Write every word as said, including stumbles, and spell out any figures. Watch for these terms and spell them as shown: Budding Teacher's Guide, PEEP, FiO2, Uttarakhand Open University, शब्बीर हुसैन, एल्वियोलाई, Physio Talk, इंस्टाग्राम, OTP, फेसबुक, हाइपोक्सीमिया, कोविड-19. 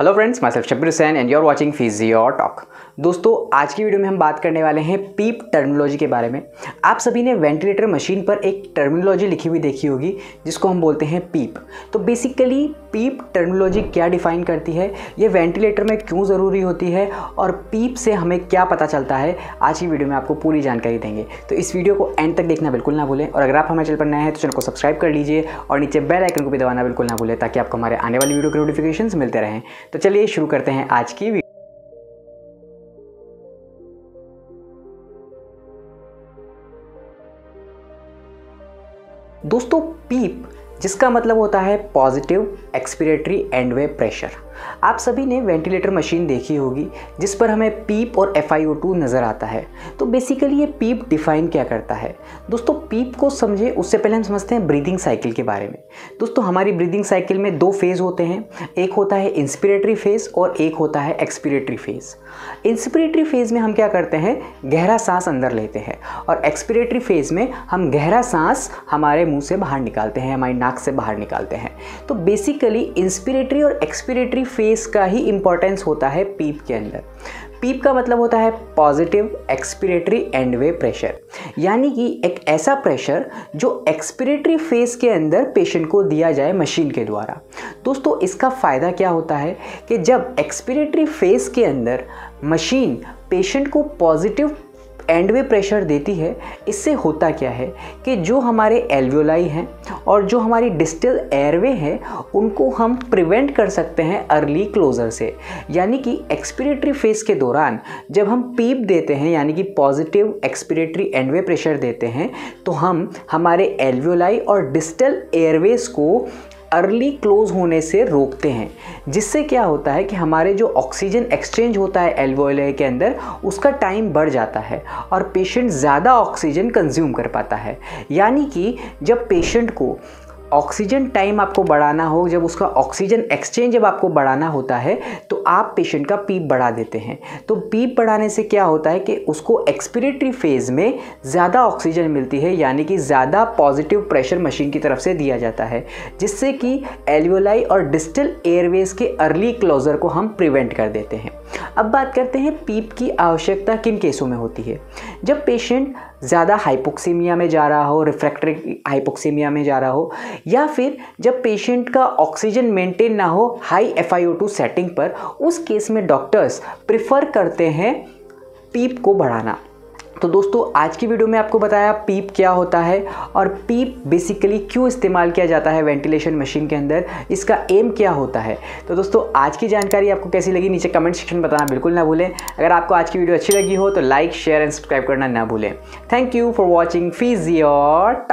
Hello friends, myself शब्बीर हुसैन and you are watching physio talk. दोस्तों, आज की video में हम बात करने वाले हैं पीप टर्मिनोलॉजी के बारे में। आप सभी ने वेंटिलेटर मशीन पर एक टर्मिनोलॉजी लिखी हुई देखी होगी जिसको हम बोलते हैं पीप। तो बेसिकली पीप टर्मिनोलॉजी क्या डिफाइन करती है, ये वेंटिलेटर में क्यों ज़रूरी होती है और पीप से हमें क्या पता चलता है, आज की वीडियो में आपको पूरी जानकारी देंगे। तो इस वीडियो को एंड तक देखना बिल्कुल ना भूलें और अगर आप हमारे चैनल पर नए हैं तो चैनल को सब्सक्राइब कर लीजिए और नीचे बेल आइकन को भी दबाना बिल्कुल ना भूलें ताकि आपको हमारे आने वाली वीडियो के नोटिफिकेशंस मिलते रहें। तो चलिए शुरू करते हैं आज की वीडियो। दोस्तों, पीप जिसका मतलब होता है पॉजिटिव एक्सपिरेटरी एंडवे प्रेशर। आप सभी ने वेंटिलेटर मशीन देखी होगी जिस पर हमें पीप और एफ आई ओ टू नज़र आता है। तो बेसिकली ये पीप डिफाइन क्या करता है? दोस्तों, पीप को समझे उससे पहले हम समझते हैं ब्रीदिंग साइकिल के बारे में। दोस्तों, हमारी ब्रीदिंग साइकिल में दो फेज़ होते हैं, एक होता है इंस्पिरेटरी फेज़ और एक होता है एक्सपिरेटरी फेज़। इंस्पिरेटरी फेज़ में हम क्या करते हैं, गहरा सांस अंदर लेते हैं और एक्सपिरेटरी फेज़ में हम गहरा सांस हमारे मुँह से बाहर निकालते हैं, हमारी नाक से बाहर निकालते हैं। तो बेसिकली इंस्पिरेटरी और एक्सपिरेटरी फेस का ही इंपॉर्टेंस होता है पीप के अंदर। पीप का मतलब होता है पॉजिटिव एक्सपिरेटरी एंडवे प्रेशर, यानी कि एक ऐसा प्रेशर जो एक्सपिरेटरी फेस के अंदर पेशेंट को दिया जाए मशीन के द्वारा। दोस्तों, इसका फ़ायदा क्या होता है कि जब एक्सपिरेटरी फेस के अंदर मशीन पेशेंट को पॉजिटिव एंडवे प्रेशर देती है, इससे होता क्या है कि जो हमारे एल्वियोलाई हैं और जो हमारी डिस्टल एयरवे हैं उनको हम प्रिवेंट कर सकते हैं अर्ली क्लोजर से। यानी कि एक्सपिरेटरी फेस के दौरान जब हम पीप देते हैं, यानी कि पॉजिटिव एक्सपिरेटरी एंडवे प्रेशर देते हैं, तो हम हमारे एल्वियोलाई और डिस्टल एयरवेज़ को अर्ली क्लोज होने से रोकते हैं, जिससे क्या होता है कि हमारे जो ऑक्सीजन एक्सचेंज होता है एल्वोलाई के अंदर उसका टाइम बढ़ जाता है और पेशेंट ज़्यादा ऑक्सीजन कंज्यूम कर पाता है। यानी कि जब पेशेंट को ऑक्सीजन टाइम आपको बढ़ाना हो, जब उसका ऑक्सीजन एक्सचेंज जब आपको बढ़ाना होता है तो आप पेशेंट का पीप बढ़ा देते हैं। तो पीप बढ़ाने से क्या होता है कि उसको एक्सपिरेटरी फेज़ में ज़्यादा ऑक्सीजन मिलती है, यानी कि ज़्यादा पॉजिटिव प्रेशर मशीन की तरफ से दिया जाता है, जिससे कि एल्वियोलाई और डिस्टल एयरवेज़ के अर्ली क्लोजर को हम प्रिवेंट कर देते हैं। अब बात करते हैं पीप की आवश्यकता किन केसों में होती है। जब पेशेंट ज़्यादा हाइपोक्सीमिया में जा रहा हो, रिफ्रैक्टरी हाइपोक्सीमिया में जा रहा हो, या फिर जब पेशेंट का ऑक्सीजन मेंटेन ना हो high F I O two setting पर, उस केस में डॉक्टर्स प्रिफर करते हैं पीप को बढ़ाना। तो दोस्तों, आज की वीडियो में आपको बताया पीप क्या होता है और पीप बेसिकली क्यों इस्तेमाल किया जाता है वेंटिलेशन मशीन के अंदर, इसका एम क्या होता है। तो दोस्तों, आज की जानकारी आपको कैसी लगी नीचे कमेंट सेक्शन में बताना बिल्कुल ना भूलें। अगर आपको आज की वीडियो अच्छी लगी हो तो लाइक, शेयर एंड सब्सक्राइब करना ना भूलें। Thank you for watching physio talk.